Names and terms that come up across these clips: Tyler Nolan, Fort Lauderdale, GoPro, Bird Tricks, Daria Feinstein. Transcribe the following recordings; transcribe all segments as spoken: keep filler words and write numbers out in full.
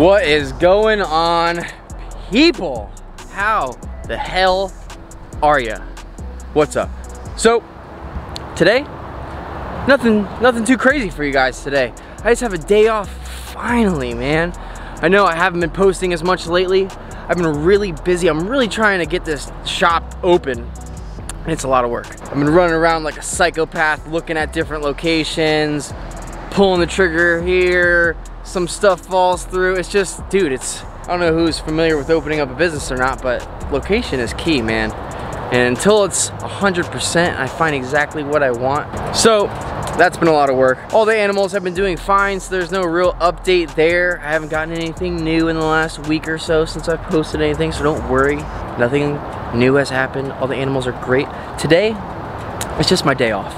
What is going on, people? How the hell are ya? What's up? So today, nothing nothing too crazy for you guys today. I just have a day off finally, man. I know I haven't been posting as much lately. I've been really busy. I'm really trying to get this shop open. It's a lot of work. I've been running around like a psychopath, looking at different locations, pulling the trigger here, some stuff falls through. It's just, dude, it's, I don't know who's familiar with opening up a business or not, but location is key, man. And until it's one hundred percent, I find exactly what I want. So that's been a lot of work. All the animals have been doing fine, so there's no real update there. I haven't gotten anything new in the last week or so since I've posted anything, so don't worry. Nothing new has happened. All the animals are great. Today, it's just my day off.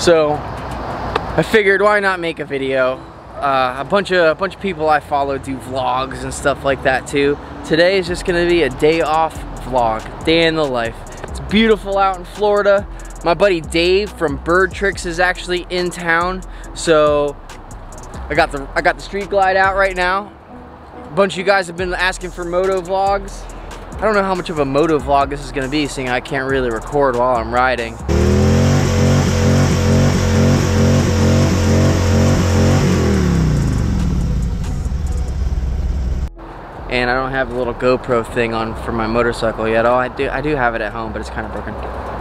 So I figured, why not make a video? Uh, a bunch of a bunch of people I follow do vlogs and stuff like that too. Today is just gonna be a day off vlog, day in the life. It's beautiful out in Florida. My buddy Dave from Bird Tricks is actually in town, so I got the I got the street glide out right now. A bunch of you guys have been asking for moto vlogs. I don't know how much of a moto vlog this is gonna be, seeing I can't really record while I'm riding. And I don't have the little GoPro thing on for my motorcycle yet. Oh, I do I do have it at home, but it's kind of broken.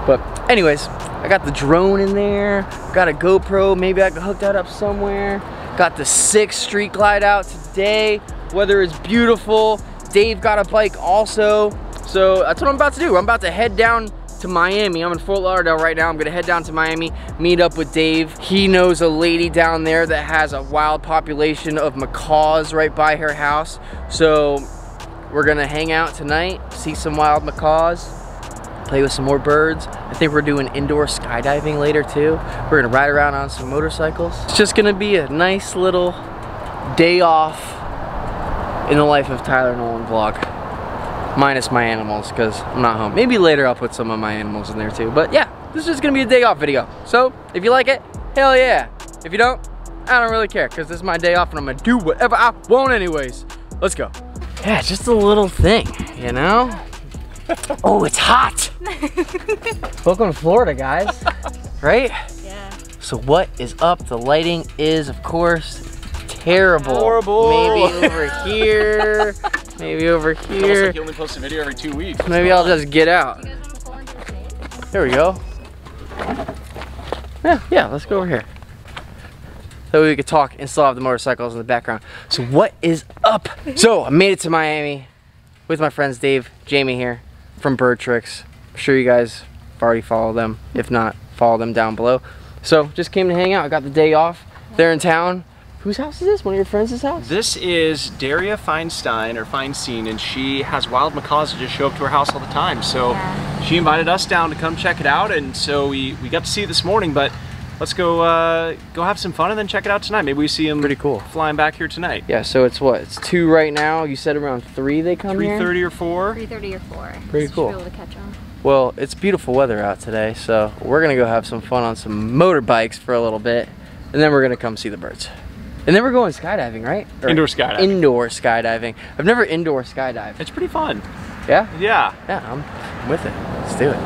But anyways, I got the drone in there, got a GoPro, maybe I can hook that up somewhere. Got the sixth street glide out today. Weather is beautiful. Dave got a bike also. So that's what I'm about to do. I'm about to head down to Miami. I'm in Fort Lauderdale right now. I'm gonna head down to Miami, meet up with Dave. He knows a lady down there that has a wild population of macaws right by her house. So we're gonna hang out tonight, see some wild macaws, play with some more birds. I think we're doing indoor skydiving later too. We're gonna ride around on some motorcycles. It's just gonna be a nice little day off in the life of Tyler Nolan vlog. Minus my animals, because I'm not home. Maybe later I'll put some of my animals in there too. But yeah, this is just gonna be a day off video. So if you like it, hell yeah. If you don't, I don't really care, because this is my day off and I'm gonna do whatever I want anyways. Let's go. Yeah, it's just a little thing, you know? Oh, it's hot. Welcome to Florida, guys. Right? Yeah. So what is up? The lighting is, of course, terrible. Horrible. Maybe over here. Maybe over here. It's almost like you only post a video every two weeks. That's maybe I'll just get out. You guys want to pull into the shade? There we go. Yeah, yeah, let's go over here. That way we could talk and still have the motorcycles in the background. So what is up? So I made it to Miami with my friends Dave, Jamie here from Bird Tricks. I'm sure you guys have already followed them. If not, follow them down below. So just came to hang out. I got the day off. They're in town. Whose house is this? One of your friends' house? This is Daria Feinstein, or Feinstein, and she has wild macaws that just show up to her house all the time. So yeah, she invited us down to come check it out, and so we, we got to see it this morning, but let's go uh, go have some fun and then check it out tonight. Maybe we see them pretty cool flying back here tonight. Yeah, so it's what? It's two right now. You said around three they come here? three thirty or four. three thirty or four. Pretty so cool. Be able to catch them. Well, it's beautiful weather out today, so we're going to go have some fun on some motorbikes for a little bit, and then we're going to come see the birds. And then we're going skydiving, right? Or indoor skydiving. Indoor skydiving. I've never indoor skydived. It's pretty fun. Yeah? Yeah. Yeah, I'm with it. Let's do it.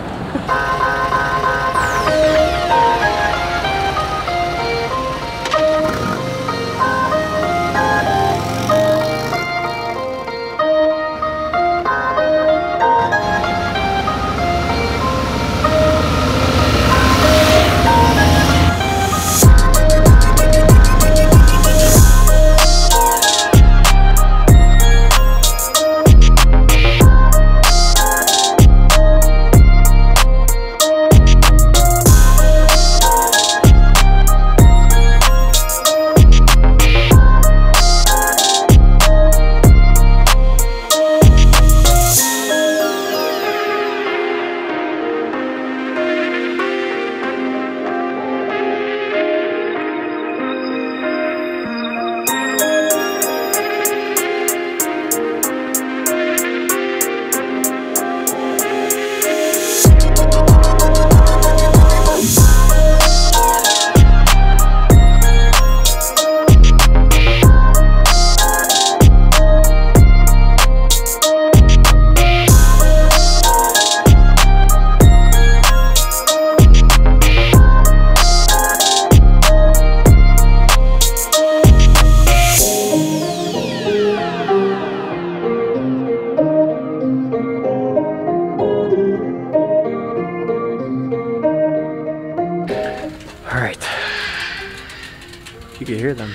if you could hear them.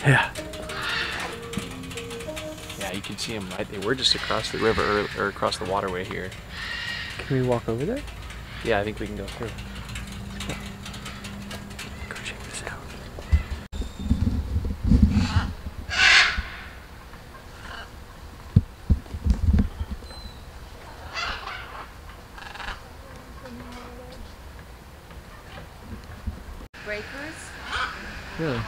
Yeah. Yeah, you can see them right. They were just across the river or, or across the waterway here. Can we walk over there? Yeah, I think we can go through. Let's go. Go check this out. Breakers? Really?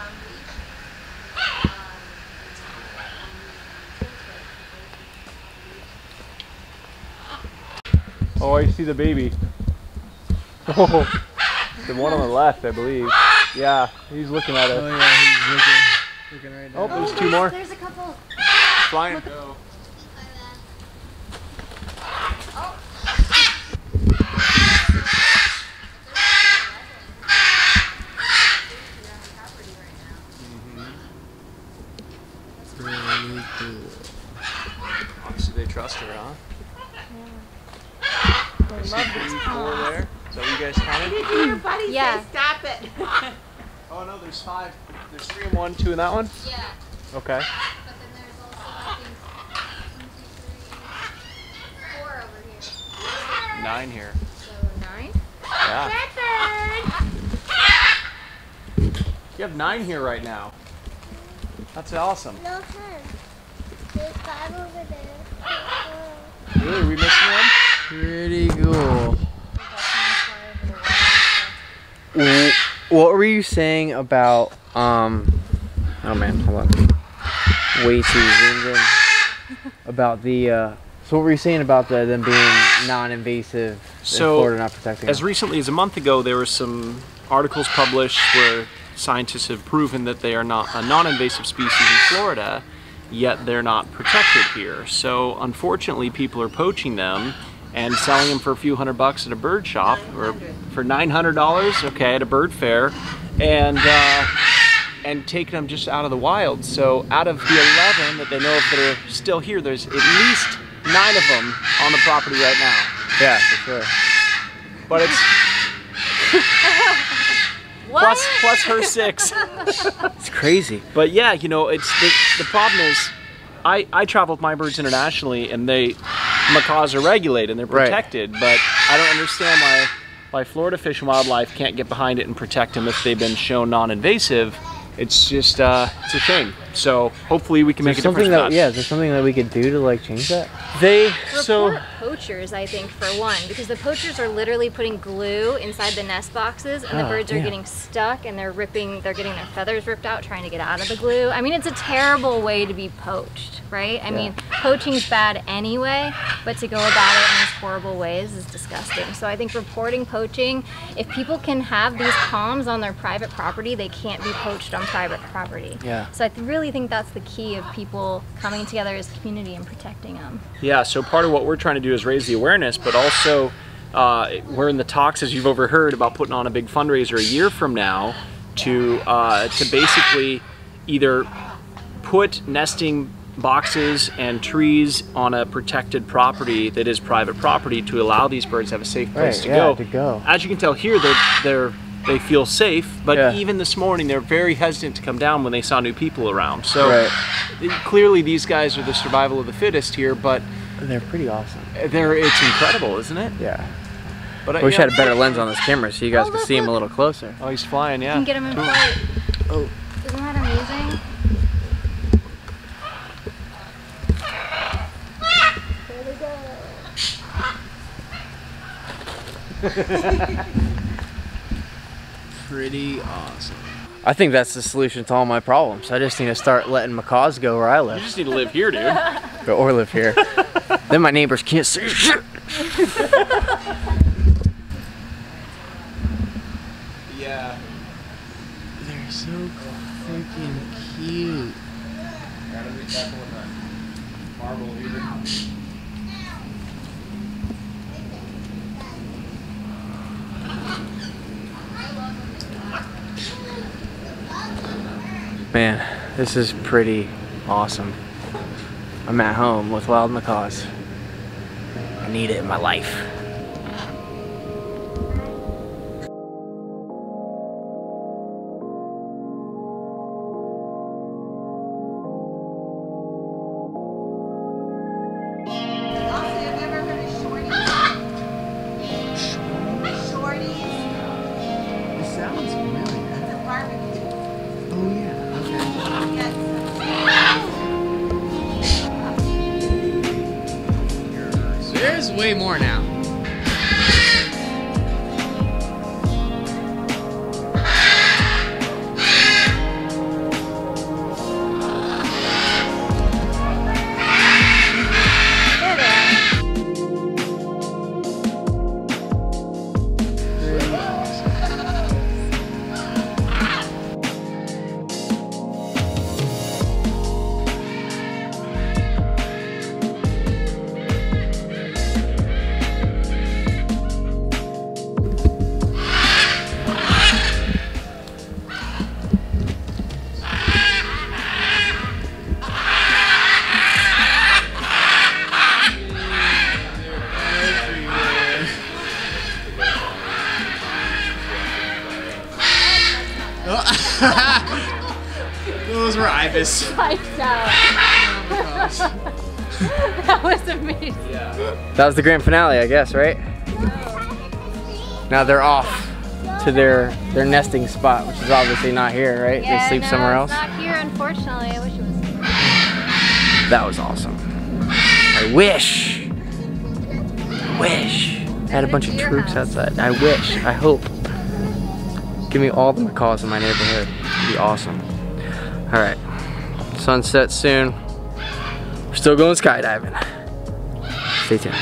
Oh, I see the baby. Oh, the one on the left, I believe. Yeah, he's looking at us. Oh, yeah, he's looking, looking right now. Oh, there's oh, two there's, more. There's a couple. Flying. Go. Obviously, they trust her, huh? Yeah. I love these four there. Is that what you guys counted? Yeah. Stop it. Oh no, there's five. There's three in one, two in that one? Yeah. Okay. But then there's also, I think, one, two, three, four over here. Nine here. So nine? Yeah. Blackbird! You have nine here right now. That's awesome. No, ten. There's five over there. Really? Are we missing one? Pretty cool. What were you saying about, um, oh man, hold on. Way too zoomed in. About the, uh, so what were you saying about the, them being non-invasive so in Florida not protecting as them? Recently as a month ago, there were some articles published where scientists have proven that they are not a non-invasive species in Florida, yet they're not protected here. So unfortunately, people are poaching them and selling them for a few hundred bucks at a bird shop, or for nine hundred dollars, okay, at a bird fair, and uh, and taking them just out of the wild. So out of the eleven that they know of that are still here, there's at least nine of them on the property right now. Yeah, for sure. But it's plus plus her six. It's crazy. But yeah, you know, it's the, the problem is, I I travel with my birds internationally, and they. Macaws are regulated and they're protected, right. But I don't understand why why Florida Fish and Wildlife can't get behind it and protect them if they've been shown non-invasive. It's just uh, it's a shame. So hopefully we can make a difference. That, yeah, is there something that we could do to like change that? They report so poachers, I think, for one, because the poachers are literally putting glue inside the nest boxes, and oh, the birds are yeah. getting stuck, and they're ripping, they're getting their feathers ripped out trying to get out of the glue. I mean, it's a terrible way to be poached, right? I yeah. mean, poaching's bad anyway, but to go about it in these horrible ways is disgusting. So I think reporting poaching, if people can have these calms on their private property, they can't be poached on private property. Yeah. So I really think that's the key of people coming together as a community and protecting them. Yeah, so part of what we're trying to do is raise the awareness, but also uh, we're in the talks, as you've overheard, about putting on a big fundraiser a year from now to, uh, to basically either put nesting boxes and trees on a protected property that is private property to allow these birds to have a safe place right, to, yeah, go. to go. As you can tell here, they're, they're, they feel safe, but yeah. even this morning they're very hesitant to come down when they saw new people around. So right. clearly these guys are the survival of the fittest here, but they're pretty awesome. They're, it's incredible, isn't it? Yeah. But I wish I had a better lens on this camera so you guys oh, could look, see look. him a little closer. Oh, he's flying, yeah. You can get him in flight. Oh. Isn't that amazing? Pretty awesome. I think that's the solution to all my problems. I just need to start letting macaws go where I live. You just need to live here, dude. Or live here. Then my neighbors can't see shit. Yeah. They're so freaking cute. Gotta be careful with that marble here. Man, this is pretty awesome. I'm at home with wild macaws. I need it in my life. sounds familiar. It's a barbecue. Oh, yeah. Okay. Yes. There's way more now. Those were ibis. Out. Oh that was amazing. Yeah. That was the grand finale, I guess, right? Wow. Now they're off to their their nesting spot, which is obviously not here, right? Yeah, they sleep no, somewhere else. It's not here, unfortunately. I wish it was here. That was awesome. I wish. I wish. I had a bunch of troops outside. I wish. I hope. Give me all the macaws in my neighborhood. It'd be awesome. All right, sunset soon. We're still going skydiving. Stay tuned.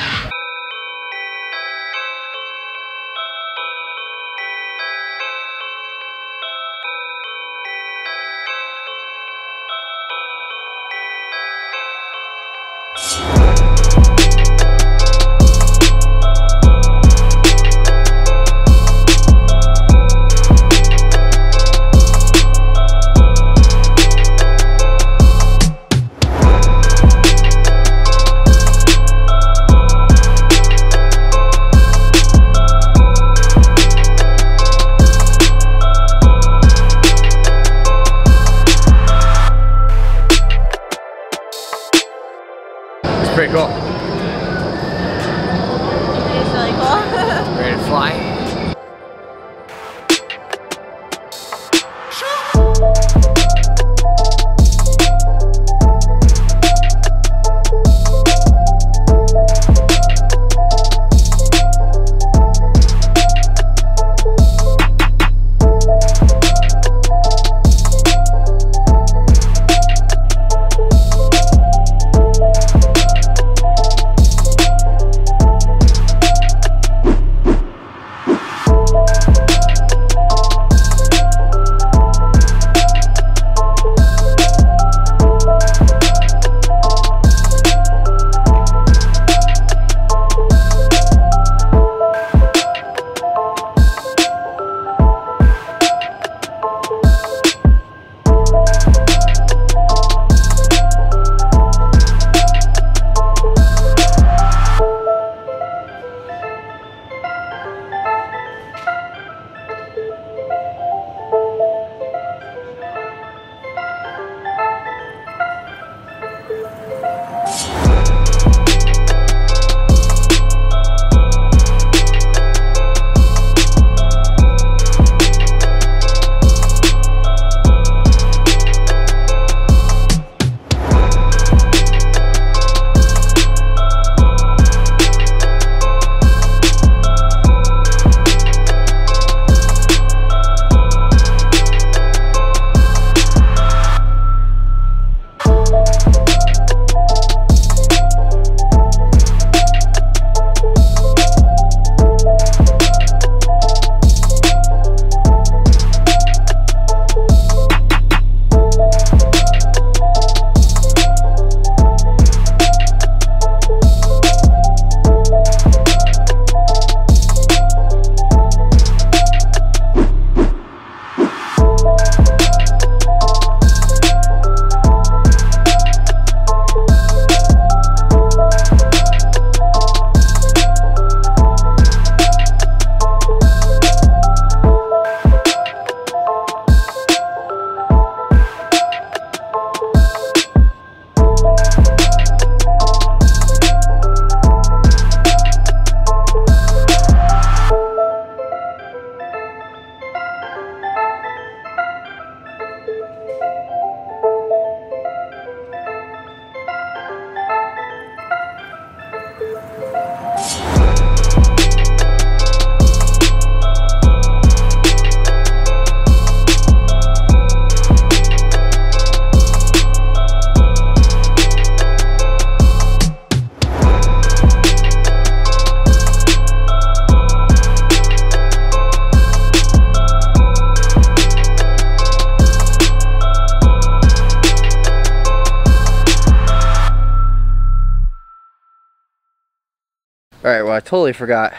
All right, well, I totally forgot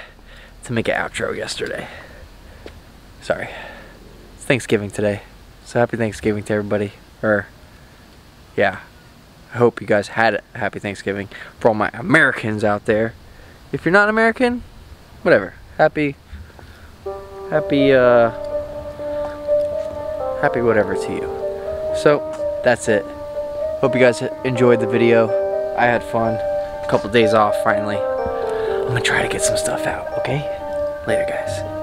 to make an outro yesterday. Sorry. It's Thanksgiving today. So happy Thanksgiving to everybody. Or, yeah. I hope you guys had a happy Thanksgiving. For all my Americans out there. If you're not American, whatever. Happy, happy, uh, happy whatever to you. So, that's it. Hope you guys enjoyed the video. I had fun. A couple days off, finally. I'm gonna try to get some stuff out, okay? Later, guys.